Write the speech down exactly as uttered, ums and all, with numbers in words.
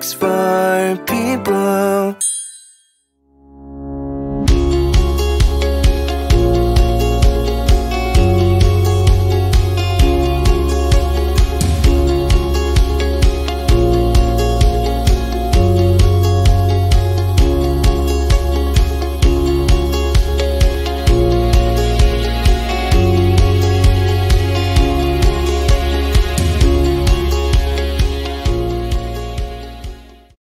Books for People.